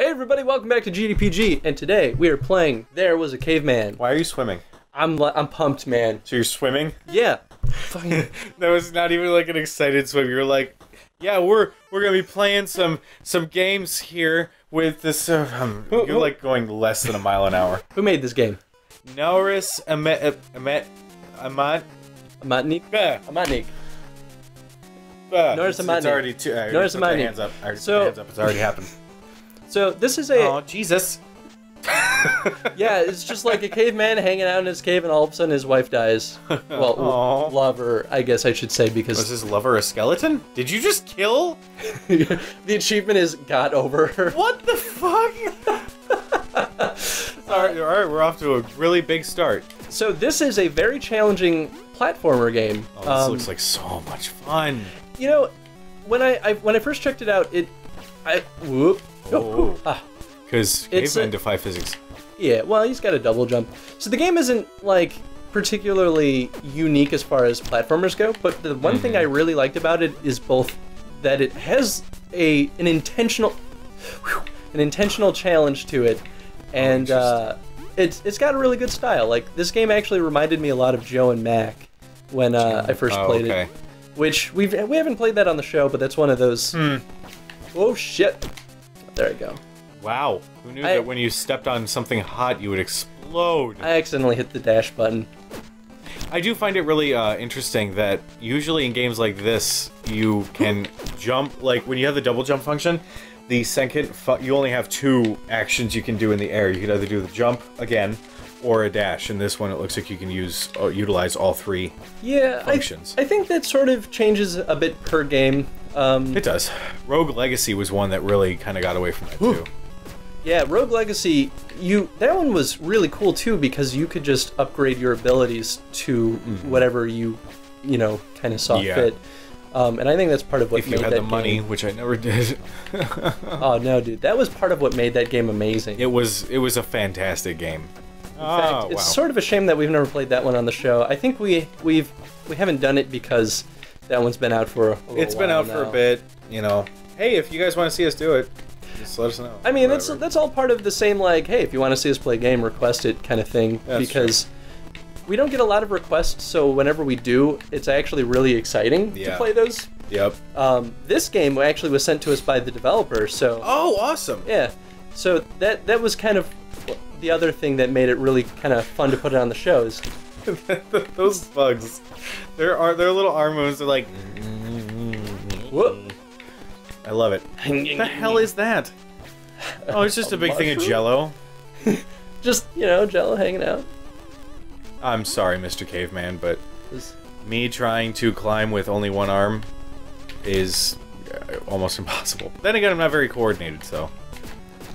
Hey everybody, welcome back to GDPG, and today we are playing There Was A Caveman. Why are you swimming? I'm pumped, man. So you're swimming? Yeah. Fucking. That was not even like an excited swim. You were like, yeah, we're gonna be playing some games here with this. You're like going less than a mile an hour. Who made this game? Nauris Amatnieks. Nauris Amatnieks. It's already too. Nauris Amatnieks. Hands up. Hands up. It's already happened. So this is a. Oh Jesus. Yeah, it's just like a caveman hanging out in his cave, and all of a sudden his wife dies. Well, aww. Lover, I guess I should say, because... Was his lover a skeleton? Did you just kill? The achievement is got over her. What the fuck? Alright, we're off to a really big start. So this is a very challenging platformer game. Oh, this looks like so much fun. You know, when I first checked it out, because cavemen defy physics. Yeah, well, he's got a double jump. So the game isn't, like, particularly unique as far as platformers go, but the one thing I really liked about it is both that it has an intentional challenge to it, and it's got a really good style. Like, this game actually reminded me a lot of Joe and Mac when I first played it. Which, we haven't played that on the show, but that's one of those... Oh, shit. There we go. Wow, who knew that when you stepped on something hot you would explode? I accidentally hit the dash button. I do find it really interesting that usually in games like this, you can jump, like when you have the double jump function, the second, you only have two actions you can do in the air. You can either do the jump again, or a dash. In this one, it looks like you can utilize all three functions. I think that sort of changes a bit per game. It does. Rogue Legacy was one that really kind of got away from that too. Yeah, Rogue Legacy, that one was really cool too, because you could just upgrade your abilities to whatever you know, kind of saw fit. And I think that's part of what made that game. If you had the money, which I never did. Oh no, dude, that was part of what made that game amazing. It was a fantastic game. In fact, it's sort of a shame that we've never played that one on the show. I think we haven't done it because that one's been out for a little while. It's been out for a bit, you know. Hey, if you guys want to see us do it, just let us know. I mean, that's all part of the same, like, hey, if you want to see us play a game, request it kind of thing. That's because true. We don't get a lot of requests, so whenever we do, it's actually really exciting to play those. Yep. This game actually was sent to us by the developer, so... Oh, awesome! Yeah. So that was kind of the other thing that made it really kind of fun to put it on the show, is... Those bugs. Their little arm moves are like... Whoop. I love it. What the hell is that? Oh, it's just a big thing of Jello. Just, you know, Jello hanging out. I'm sorry, Mr. Caveman, but me trying to climb with only one arm is almost impossible. Then again, I'm not very coordinated, so.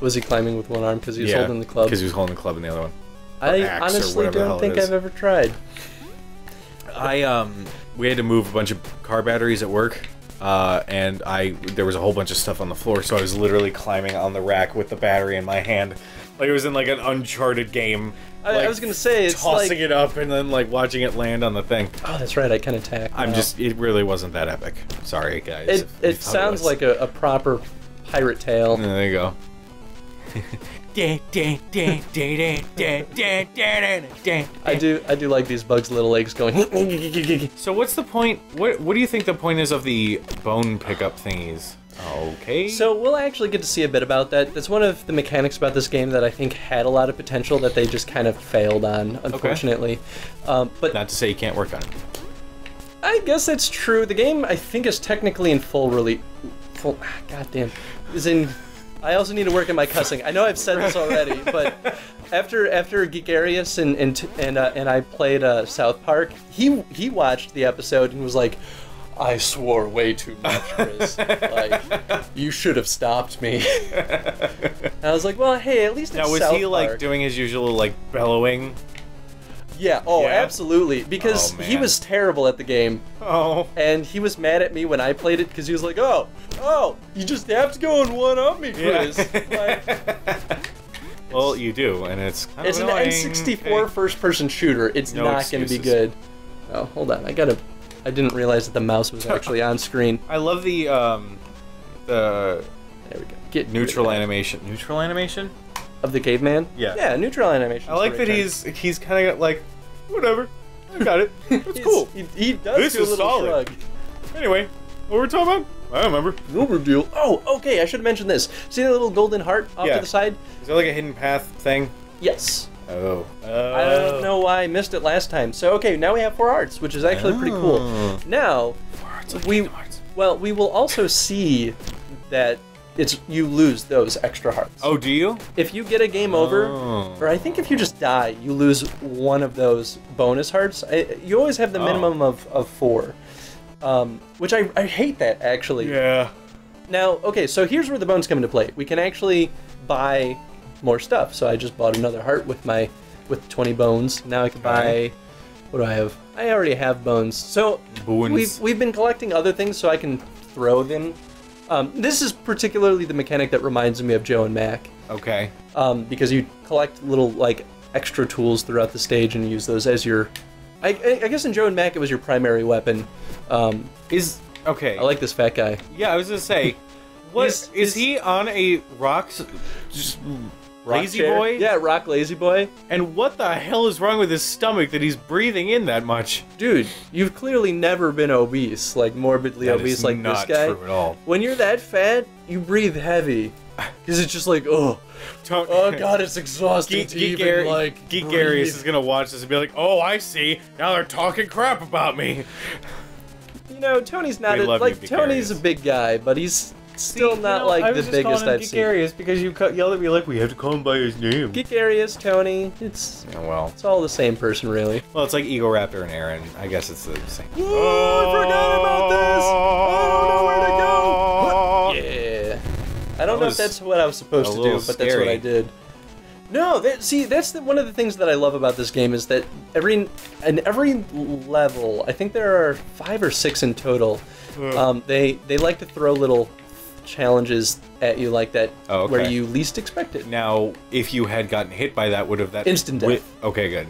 Was he climbing with one arm because he was holding the club? Because he was holding the club in the other one. I honestly don't think I've ever tried. We had to move a bunch of car batteries at work. And there was a whole bunch of stuff on the floor, so I was literally climbing on the rack with the battery in my hand, like it was in like an Uncharted game. I was gonna say, it's tossing it up and then like watching it land on the thing. Oh, that's right, I can attack. It really wasn't that epic. Sorry, guys. It sounds like a proper pirate tale. Yeah, there you go. I do like these bugs' little legs going. So what's the point? What do you think the point is of the bone pickup thingies? Okay. So we'll actually get to see a bit about that. That's one of the mechanics about this game that I think had a lot of potential that they just kind of failed on, unfortunately. Okay. But not to say you can't work on it. I guess that's true. The game, I think, is technically in full release. Goddamn, is in. I also need to work on my cussing. I know I've said this already, but after Geekarius and I played South Park, he watched the episode and was like, "I swore way too much, Chris. Like, you should have stopped me." And I was like, "Well, hey, at least it's South Park." Now, was he like doing his usual like bellowing? Yeah, absolutely, because he was terrible at the game. Oh. And he was mad at me when I played it, because he was like, oh, you just have to go and one-up me, Chris. Yeah. Like, well, you do, and it's kind of annoying. It's an N64 first-person shooter. It's not going to be good. Oh, hold on. I didn't realize that the mouse was actually on screen. I love the... There we go. get neutral animation. Neutral animation of the caveman. Yeah. Yeah, neutral animation. I like that he's kind of like, whatever. I got it. It's cool. He does. This do is a little solid. Shrug. Anyway, what were we talking about? I don't remember. No big deal. Oh, okay. I should mention this. See that little golden heart off to the side? Is that like a hidden path thing? Yes. Oh. I don't know why I missed it last time. So okay, now we have 4 hearts, which is actually pretty cool. Now, 4 hearts like Kingdom Hearts. Well, we will also see that you lose those extra hearts. Oh, do you? If you get a game over, or I think if you just die, you lose one of those bonus hearts. You always have the minimum of 4. Which I hate that, actually. Yeah. Now, okay, so here's where the bones come into play. We can actually buy more stuff. So I just bought another heart with my 20 bones. Now I can buy, what do I have? I already have bones. So we've been collecting other things so I can throw them. This is particularly the mechanic that reminds me of Joe and Mac. Okay. Because you collect little, like, extra tools throughout the stage and use those as your... I guess in Joe and Mac it was your primary weapon. Okay. I like this fat guy. Yeah, I was gonna say, what is he on a rock lazy chair? Boy? Yeah, rock lazy boy. And what the hell is wrong with his stomach that he's breathing in that much? Dude, you've clearly never been obese, like morbidly obese, like this guy. That is not true at all. When you're that fat, you breathe heavy. Because it's just like, oh god, it's exhausting Geek Arius is gonna watch this and be like, oh, I see. Now they're talking crap about me. You know, Tony's not Tony's a big guy, but he's still not the biggest I've seen. Arius, because you yelled at me like we have to call him by his name. Geek Arius, Tony, it's all the same person, really. Well, it's like Eagle Raptor and Aaron. I guess it's the same. Whoa, I forgot about this. I don't know where to go. I don't know if that's what I was supposed to do, but that's what I did. No, that's one of the things that I love about this game is that in every level, I think there are 5 or 6 in total. They like to throw little challenges at you like that where you least expect it. Now, if you had gotten hit by that, would have that instant death? Okay, good.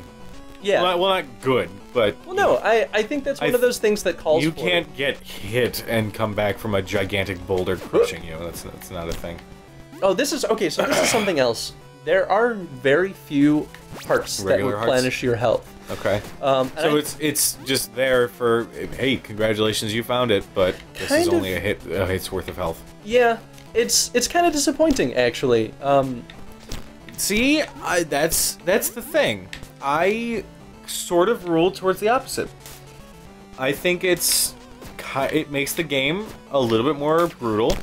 Yeah. Well, not good, but... Well, no, I think that's one of those things that calls for... You can't get hit and come back from a gigantic boulder crushing you. That's not a thing. Oh, this is... Okay, so this is something else. There are very few hearts that replenish your health. Okay. So it's just there for, hey, congratulations, you found it, but this is only a hit's worth of health. Yeah, it's kind of disappointing, actually. See, that's the thing. I sort of rule towards the opposite. I think it makes the game a little bit more brutal.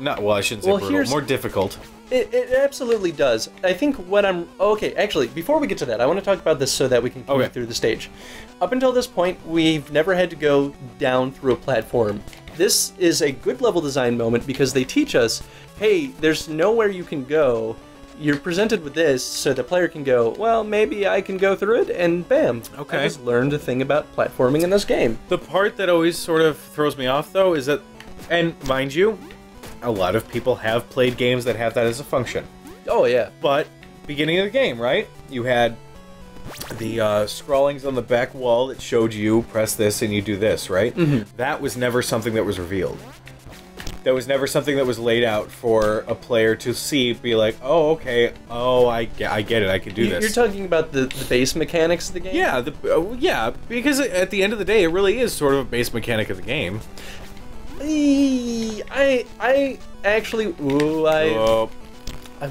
Well, I shouldn't say brutal. More difficult. It absolutely does. I think what I'm... Okay, actually, before we get to that, I want to talk about this so that we can get through the stage. Up until this point, we've never had to go down through a platform. This is a good level design moment because they teach us, hey, there's nowhere you can go. You're presented with this so the player can go, well, maybe I can go through it, and bam. Okay. I just learned a thing about platforming in this game. The part that always sort of throws me off, though, is that, and mind you, a lot of people have played games that have that as a function. Oh, yeah. But, beginning of the game, right? You had the scrawlings on the back wall that showed you press this and you do this, right? Mm-hmm. That was never something that was revealed. That was never something that was laid out for a player to see, be like, oh, okay, oh, I get it, I can do this. You're talking about the base mechanics of the game? Yeah, because at the end of the day, it really is sort of a base mechanic of the game. I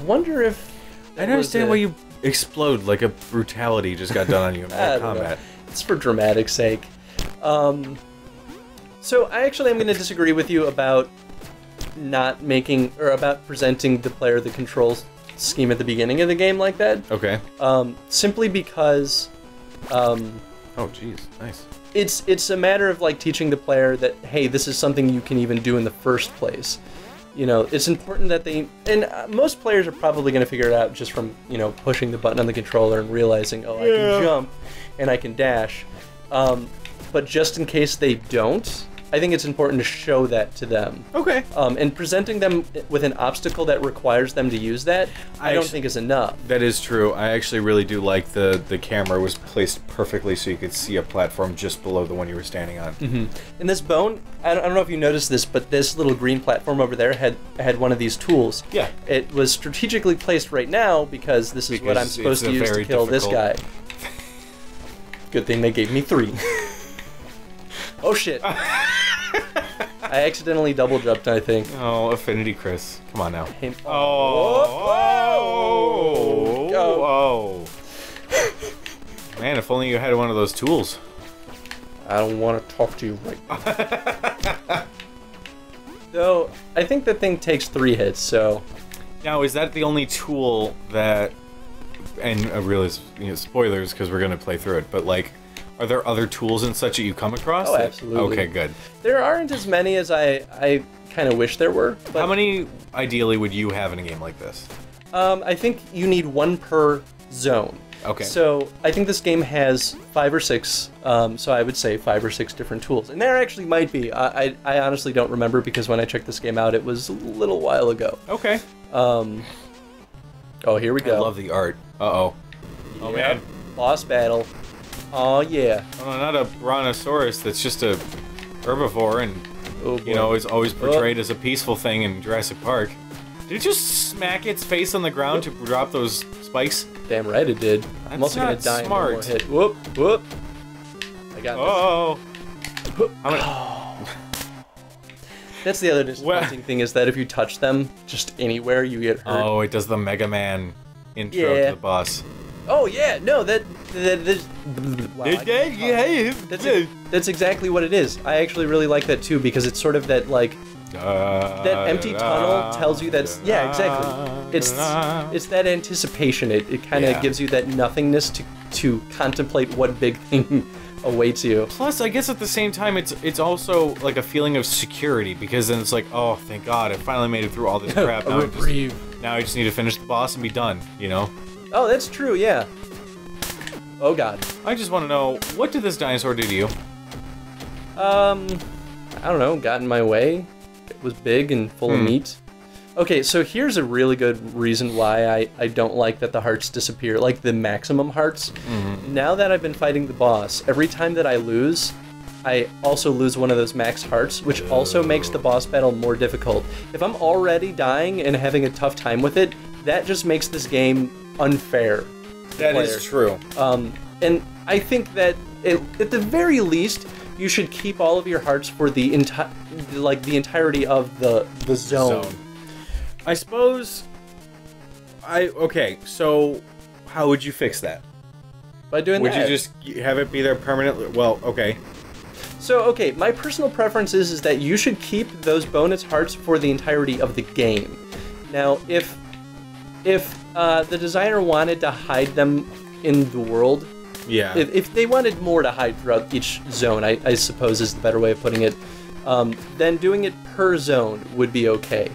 wonder if... I don't understand why you explode like a brutality just got done on you in combat. It's for dramatic sake. So I actually am going to disagree with you about not making, or about presenting the player the control scheme at the beginning of the game like that. Okay. Simply because... oh, jeez. Nice. It's a matter of like teaching the player that, hey, this is something you can even do in the first place. You know, it's important that they... And most players are probably going to figure it out just from, you know, pushing the button on the controller and realizing, oh, I can jump and I can dash. But just in case they don't, I think it's important to show that to them. Okay. And presenting them with an obstacle that requires them to use that, I don't think is enough. That is true. I actually really do like the camera was placed perfectly so you could see a platform just below the one you were standing on. Mm-hmm. And this bone, I don't know if you noticed this, but this little green platform over there had one of these tools. Yeah. It was strategically placed right now because this is what I'm supposed to use to kill this guy. Good thing they gave me 3. Oh shit. I accidentally double jumped, I think. Oh, AffinityChris. Come on now. Oh. Oh. Oh. Oh. Man, if only you had one of those tools. I don't want to talk to you right now. Though, I think the thing takes 3 hits, so... Now, is that the only tool that... And I realize, you know, spoilers, because we're going to play through it, but like... Are there other tools and such that you come across? Oh, absolutely. Okay, good. There aren't as many as I kind of wish there were. But how many, ideally, would you have in a game like this? I think you need 1 per zone. Okay. So I think this game has 5 or 6, so I would say 5 or 6 different tools. And there actually might be. I honestly don't remember because when I checked this game out, it was a little while ago. Okay. Oh, here we go. I love the art. Uh-oh. Oh, yeah. Man. Boss battle. Oh yeah. Well, not a brontosaurus that's just a herbivore and, oh, you know, is always portrayed as a peaceful thing in Jurassic Park. Did it just smack its face on the ground to drop those spikes? Damn right it did. That's I'm also going to die smart. In one more hit. Whoop, whoop. I got this. I'm gonna... That's the other disappointing thing is that if you touch them just anywhere, you get hurt. Oh, it does the Mega Man intro to the boss. Oh yeah, no, that's exactly what it is. I actually really like that too because it's sort of that like that empty tunnel tells you that's exactly. It's that anticipation. It kind of gives you that nothingness to contemplate what big thing awaits you. Plus, I guess at the same time, it's also like a feeling of security because then it's like, oh, thank God, I finally made it through all this crap. Now I just need to finish the boss and be done. You know. Oh, that's true, yeah. Oh, God. I just want to know, what did this dinosaur do to you? I don't know, got in my way. It was big and full of meat. Okay, so here's a really good reason why I don't like that the hearts disappear, like the maximum hearts. Mm-hmm. Now that I've been fighting the boss, every time that I lose, I also lose one of those max hearts, which also makes the boss battle more difficult. If I'm already dying and having a tough time with it, that just makes this game... unfair. That is true. And I think that at the very least, you should keep all of your hearts for the entirety of the zone. I suppose. Okay. So, how would you fix that? By doing that. Would you just have it be there permanently? Well, okay. So, okay, my personal preference is that you should keep those bonus hearts for the entirety of the game. Now, if the designer wanted to hide them in the world, if they wanted more to hide throughout each zone, I suppose is the better way of putting it, then doing it per zone would be okay.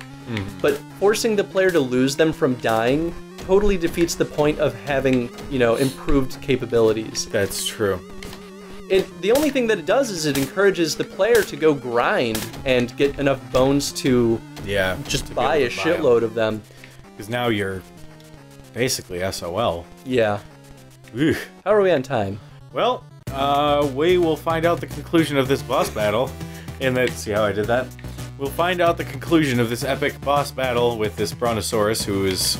But forcing the player to lose them from dying totally defeats the point of having, you know, improved capabilities. That's true. The only thing that it does is it encourages the player to go grind and get enough bones to just buy a shitload of them. Because now you're basically SOL. Yeah. Ugh. How are we on time? Well, we will find out the conclusion of this boss battle. And let's see how I did that. We'll find out the conclusion of this epic boss battle with this brontosaurus who is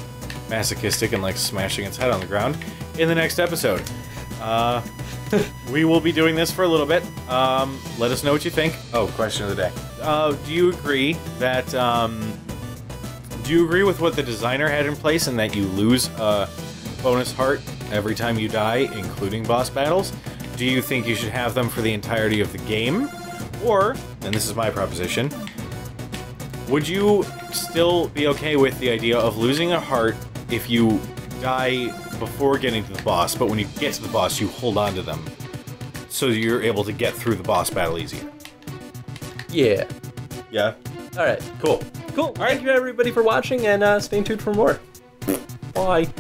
masochistic and likes smashing its head on the ground in the next episode. We will be doing this for a little bit. Let us know what you think. Oh, question of the day. Do you agree that... Do you agree with what the designer had in place and that you lose a bonus heart every time you die, including boss battles? Do you think you should have them for the entirety of the game? Or, and this is my proposition, would you still be okay with the idea of losing a heart if you die before getting to the boss, but when you get to the boss, you hold on to them so you're able to get through the boss battle easier? Yeah. Yeah? All right. Cool. Cool. All right. Thank you, everybody, for watching, and stay tuned for more. Bye.